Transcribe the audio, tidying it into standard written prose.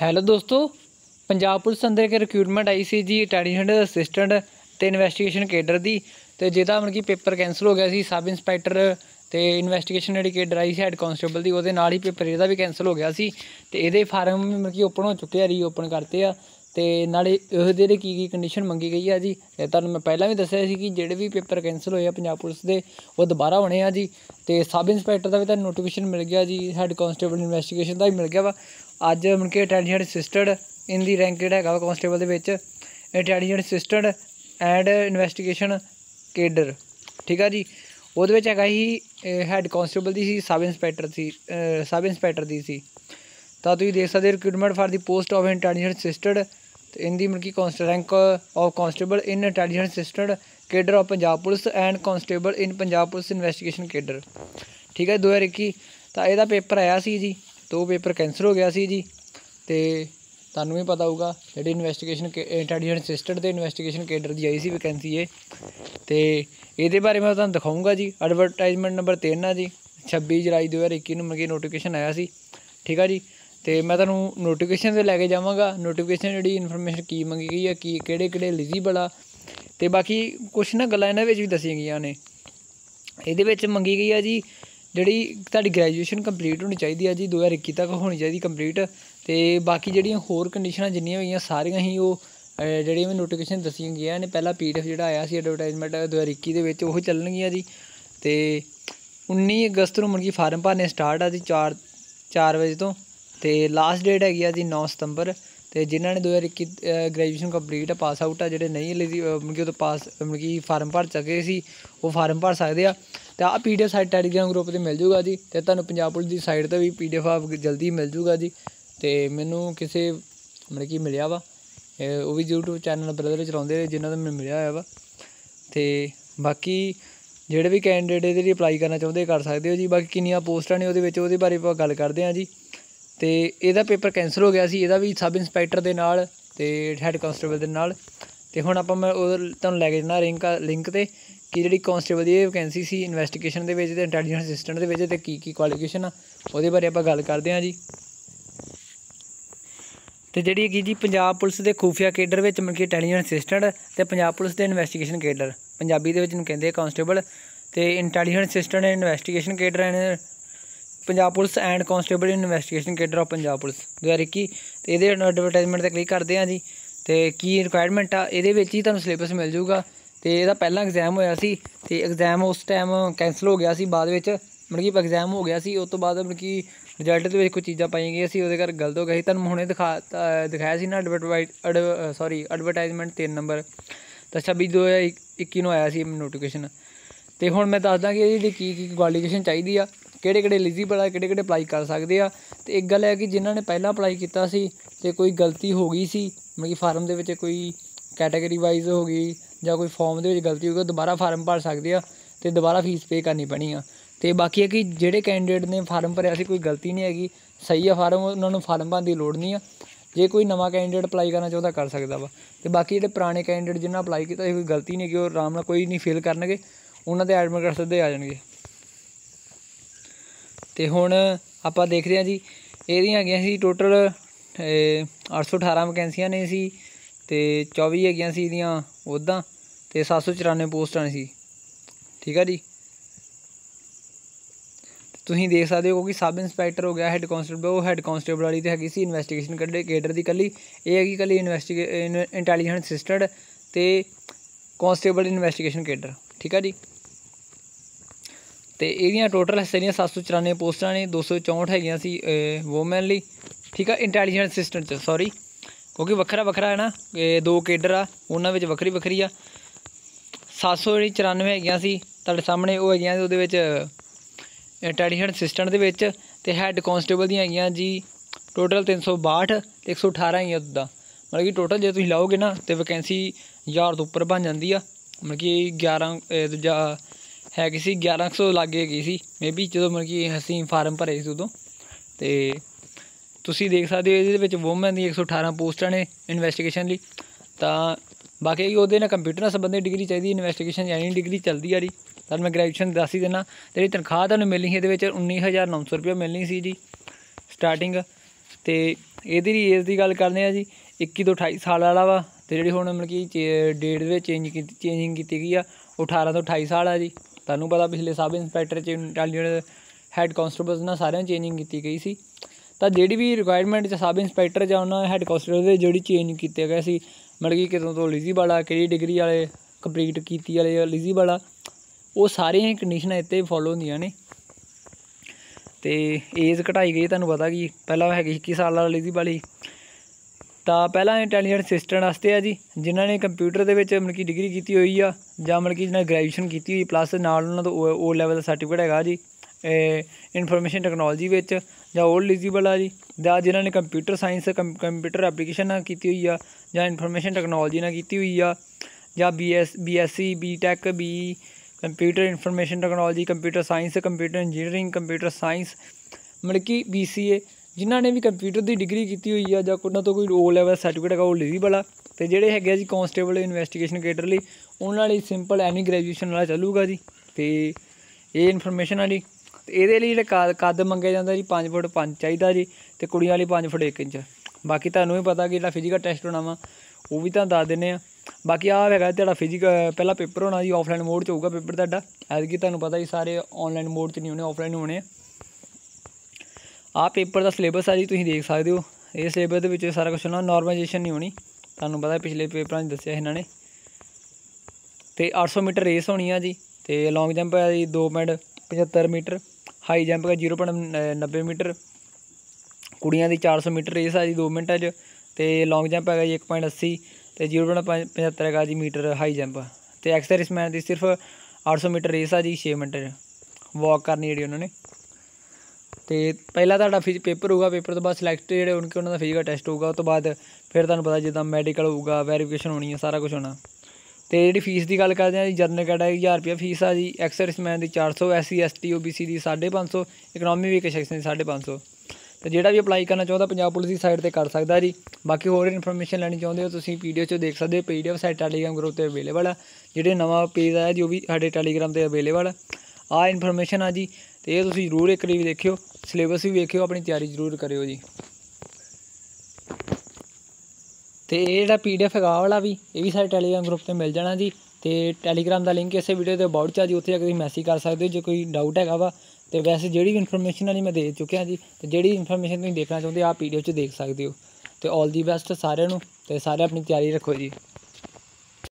Hello दोस्तों, Punjab police अंदर एक रिक्रूटमेंट आई सी जी इंटैलीजेंट असिस्टेंट तो इन्वेस्टिगेशन कैडर की, तो जिहदा मतलब कि पेपर कैंसल हो गया सी। सब इंस्पैक्टर तो इन्वेस्टिगेशन जी कैडर आई हैड कॉन्स्टेबल की, वो ही पेपर इहदा भी कैंसल हो गया सी। तो ये फार्म मतलब कि ओपन हो चुके, रीओपन करते हैं। तो नाले ये की कंडीशन मंगी गई है जी। तुहानूं मैं पहला भी दस्सिया सी कि जिहड़े भी पेपर कैंसल होए पंजाब पुलिस दे वो दोबारा होने आ जी। तो सब इंस्पैक्टर का भी तो नोटिफिकेशन मिल गया जी, हैड कॉन्स्टेबल इन्वेस्टिगेशन का भी मिल गया वा। अज मतलब कि intelligent assistant in the rank जिहड़ा हैगा कॉन्स्टेबल के, intelligent assistant and investigation cadre, ठीक है जी। वो हैगा ही हैड कॉन्स्टेबल की, सब इंस्पैक्टर की सी। तो तुसीं देख सकते recruitment for the post of intelligent assistant इनकी मतलब कि rank of constable in intelligent assistant cadre of Punjab police and constable in Punjab police investigation cadre, ठीक है। 2021 तो यदा पेपर आया सी जी, तो पेपर कैंसल हो गया सी जी। तो तुहानूं भी पता होगा जी, इन्वेस्टिगेशन इंटैलीजेंट असिस्टेंट तो इन्वेस्टिगेशन कैडर की आई सी वैकेंसी है। तो ये बारे मैं तुहानूं दिखाऊँगा जी। एडवरटाइजमेंट नंबर 3 है जी, 26 जुलाई 2021 मतलब कि नोटिफिकेशन आया सी, ठीक है जी। तो मैं तुहानूं नोटिफिकेशन से लैके जावांगा, नोटिफिकेशन जी इनफॉर्मेशन की मंगी गई है, की किहड़े किहड़े एलिजिबल आ। तो बाकी कुछ ना गल्लां इन्हां विच भी दसियां गईयां ने। इहदे विच मंगी गई है जी जिहड़ी तुहाडी ग्रैजुएशन कंप्लीट होनी चाहिदी है जी, 2021 तक होनी चाहिदी कंप्लीट। तो बाकी जिहड़ियां होर कंडीशनां जिन्नियां होईयां सारियां ही वो जिहड़ियां मैं नोटिफिकेशन दसियां गईयां ने। पहला PDF जिहड़ा आया सी एडवरटाइजमेंट 2021 दे विच, ओह चलणगीयां जी। तो 19 अगस्त नूं मतलब कि फार्म भरने स्टार्ट आ जी, 4 बजे तो। तो लास्ट डेट हैगी जी 9 सितंबर। तो जिन्होंने 2021 ग्रैजुएशन कंप्लीट पास आउट आ, जोड़े नहीं एलिजिबल तो पास मतलब कि फार्म भर सके सी, वो फार्म भर सकते हैं। तो आ PDF साइड टेलीग्राम ग्रुप से मिल जूगा जी। तो तुहानूं पंजाब पुलिस की साइड तो भी PDF आप जल्दी मिल जूगा जी। तो मैनू किसी मतलब कि मिलिया वा, वो भी यूट्यूब चैनल ब्रदर चलाते जिन्होंने मैं मिलिया होया वा। तो बाकी जोड़े भी कैंडीडेट जी अपलाई करना चाहते कर सकते हो जी। बाकी किनिया पोस्टां ने वो बारे आप गल करते हैं जी। तो यदा पेपर कैंसल हो गया सी, यदा भी सब इंस्पैक्टर के नाल ते हैड कॉन्स्टेबल के नाल। तो हुण आपां तुहानूं लैके जाना लिंक ते कि जिहड़ी कॉन्स्टेबल दी वैकेंसी सी इन्वेस्टिगेशन दे विच ते इंटैलीजेंट असिस्टेंट दे विच, ते की क्वालिफिकेशन आ उहदे बारे आपां गल करदे हां जी। तो जिहड़ी कि जी पंजाब पुलिस के खूफिया कैडर विच मतलब कि इंटैलीजेंट असिस्टेंट ते पंजाब पुलिस के इन्वेस्टिगेशन कैडर पंजाबी दे विच इहनूं कहंदे कॉन्स्टेबल। तो intelligent assistant investigation cadre and Punjab police and constable investigation cadre of Punjab police 2021। तो ये एडवरटाइजमेंट से क्लिक करते हैं जी। तो की रिक्वायरमेंट आ, ये ही तुहानूं सिलेबस मिल जूगा। तो यदा पहला एग्जाम होया सी, तो एग्जाम उस टाइम कैंसल हो गया सी, बाद विच मतलब कि एग्जाम हो गया सी। उस तो बाद मतलब कि रिजल्ट दे विच कुछ चीज़ां पाई गई सी, उसके गलत हो गया सी। तुहानूं हुणे दिखाया सी ना एडवरटाइजमेंट 3 नंबर। तो 26/2021 आया सी नोटिफिकेशन। तो हुण मैं दसदा कि इहदी की क्वालिफिकेशन चाहिदी आ, किहड़े-किहड़े एलिजिबल आ, किहड़े-किहड़े अप्लाई कर सकते हैं। तो एक गल है कि जिन्होंने पहला अप्लाई किया सी ते कोई गलती हो गई सी मतलब कि फार्म दे विच कोई कैटेगरी वाइज हो गई जां कोई फॉर्म दे विच गलती हो गई, दोबारा फार्म भर सकते हैं तो दोबारा फीस पे करनी पैनी आ। तो बाकी है कि जिहड़े कैंडीडेट ने फार्म भरिया सी कोई गलती नहीं हैगी, सही है फार्म, उन्होंने फार्म भरन की लोड़ नहीं आ। जे कोई नवा कैंडीडेट अप्लाई करना चाहता कर सकता वा। तो बाकी जिहड़े पुराने कैंडीडेट जिन्होंने अप्लाई किया कोई गलती नहीं हैगी, वो आराम नाल कोई नहीं फेल करनगे, उन्हां दे एडमिट कार्ड सिद्धे आ जाणगे। तो हुण आपां देख रहे हैं जी, इहदियां हैगियां सी टोटल 818 वैकेंसियां ने सी। तो 24 हैगियां सी इहदियां उहदां, तो 794 पोस्टां सी, ठीक है जी। तुसीं देख सकदे हो कि सब इंस्पैक्टर हो गया, हैड कॉन्स्टेबल, वो हैड कॉन्स्टेबल वाली तो हैगी सी इन्वेस्टिगेशन कैडर दी कली, ये हैगी कली इंटैलीजेंट असिस्टेंट ते कॉन्स्टेबल इन्वेस्टिगेशन कैडर, ठीक है जी। तो यदियाँ टोटल हिस्से 794 पोस्टां ने, 264 हैगियां सी वोमैन ली, ठीक है, इंटैलीजेंट असिस्टेंट सॉरी, क्योंकि वक्खरा वक्खरा है ना, दो कैडर आ उन्हां विच वक्खरी वक्खरी आ। 794 हैगियां सी तुहाडे सामने, वो हैगियां उहदे विच इंटैलीजेंट असिस्टेंट दे विच। ते हैड कॉन्स्टेबल दी हैगियां जी टोटल 362, 118 हैगियां उदा मतलब कि टोटल जे तुसीं लाओगे ना तो वैकेंसी 1000 तो उपर बन जाती आ, मतलब कि 11 दूजा है कि सी 1100 लागे गई सी मे बी जो मतलब कि असीं फार्म भरे सी उदों। तो तुसीं देख सकदे हो इहदे वूमेन दी 118 पोस्टां ने इन्वेस्टिगेशन ली। तो बाकी उहदे नाल कंप्यूटर संबंधित डिग्री चाहिदी, इन्वेस्टिगेशन यानी डिग्री चलदी आ रही। तो मैं ग्रैजुएशन दस ही देना, जिहड़ी तनखाह तुहानूं मिलनी इहदे विच 19900 रुपया मिलनी सी जी स्टार्टिंग। तो यदि एज की गल करते हैं जी 21 तो 28 साल वाला वा, तो जी हूँ मतलब कि डेट में चेंजिंग की गई आ 18 तो 28 साल आ जी। तुहानूं पता पिछले सब इंस्पैक्टर च इंटैलीजेंस हैड कॉन्सटेबल ना सारे चेंजिंग की गई सी। तो जी भी रिक्वायरमेंट सब इंस्पैक्टर या उन्होंने हैड कॉन्सटेबल जी चेंज किया गया सी मतलब कि कितों तो एलिजिबल आ कि डिग्री वाले कंप्लीट की वाले एलिजिबल आ वो सारिया कंडीशन इतने फॉलो होंदियां ने। तो एज घटाई गई तुहानूं पता कि पहला हैगी 21 साल वाला एलिजिबल ही। तो पहला इंटैलीजेंस असिस्टेंट वास्ते आ जी जिन्हों ने कंप्यूटर के मतलब कि डिग्री की हुई आ जां मतलब कि जिन्हें ग्रैजुएशन की हुई प्लस नाल उन्हां दा ओ लैवल का सर्टिफिकेट है जी इनफॉर्मेशन टैक्नोलॉजी जां ओल्ड एलिजिबल आ जी। जां जिन्होंने कंप्यूटर साइंस कंप्यूटर एप्लीकेशन की हुई आ जां इनफॉर्मेशन टैक्नोलॉजी ना की हुई आ जां BSc BTech BE computer information technology computer science computer engineering computer science मतलब कि BCA जिन्होंने भी कंप्यूटर की डिग्री की हुई है जो उन्होंने तो कोई ओ लैवल सर्टिफिकेट है वो एलिजिबल आ। तो जोड़े है जी कॉन्स्टेबल इन्वेस्टिगेशन कैडर लिए उन्होंने सिंपल एनी ग्रैजुएशन वाला चलूगा जी। तो ये इनफॉर्मेशन आ जी। तो ये जो कद मंगया जाता जी 5 फुट 5 चाहिए जी तो कुड़ियां वाली 5 फुट 1 इंच। बाकी तुहानूं भी पता कि जो फिजिकल टेस्ट होना वा वो भी तो दस देने। बाकी आगा फिजिकल पहला पेपर होना जी ऑफलाइन मोड च होगा पेपर तुहाडा ऐतकी तुहानूं पता जी सारे ऑनलाइन मोड च नहीं होने ऑफलाइन होने। आ पेपर का सिलेबस आ जी तुसीं देख सकते हो ये सिलेबस के सारा कुछ होना नॉर्मलाइजेशन नहीं होनी तुहानूं पता पिछले पेपरां च दस्सिया इन्होंने। तो 800 मीटर रेस होनी है जी। तो लॉन्ग जंप है जी 2.75 मीटर हाई जंप का 0.90 मीटर कुड़ियां दी 400 मीटर रेस है जी 2 मिनट च। तो लॉन्ग जंप है जी 1.80 तो 0.75 है जी मीटर हाई जंप। तो एक्सरसमैन की सिर्फ 800 मीटर रेस है जी 6 मिनट च वॉक करनी जी उन्होंने। तो पहला तुहाडा पेपर होगा पेपर तो बाद सिलैक्ट जो उनके उन्होंने फिजिकल टेस्ट होगा उस तो बाद फिर तुहानूं पता जिदा मैडिकल होगा वैरीफिकेशन होनी है सारा कुछ होना। तो जी फीस की गल करते हैं जी जनरल कैटेगरी 1000 रुपया फीस आ जी एक्सरसमैन की 400 SC ST OBC की 550 इकनॉमी वीक सैक्शन की 550। तो जोड़ा भी अपलाई करना चाहता पंजाब पुलिस की साइट पर कर सकता जी। बाकी होर इनफॉर्मेशन लैनी चाहते हो तो PDF देख सकते हो PDF साइड टैलीग्राम ग्रुप पर अवेलेबल है जो नवा पेज आया जी वो भी साढ़े टैलीग्राम पर अवेलेबल है। आ इनफॉर्मेशन आ जी। तो ये तुसीं जरूर एक बारी देखियो सिलेबस भी वेखियो अपनी तैयारी जरूर करियो जी। तो ये जो PDF है वाला भी ये भी सारे टैलीग्राम ग्रुप पर मिल जाना जी। तो टैलीग्राम का लिंक इस वीडियो के अबाउट है जी उत्थे जाके मैसेज कर सकते हो जो कोई डाउट है वा। तो वैसे जिहड़ी भी इनफॉर्मेशन है जी मैं दे चुकिया जी। तो जिहड़ी इनफॉर्मेशन तुसीं देखना चाहते हो आप PDF देख सकते हो। तो ऑल दी बेस्ट सारे नूं। तो सारे अपनी तैयारी रखो जी।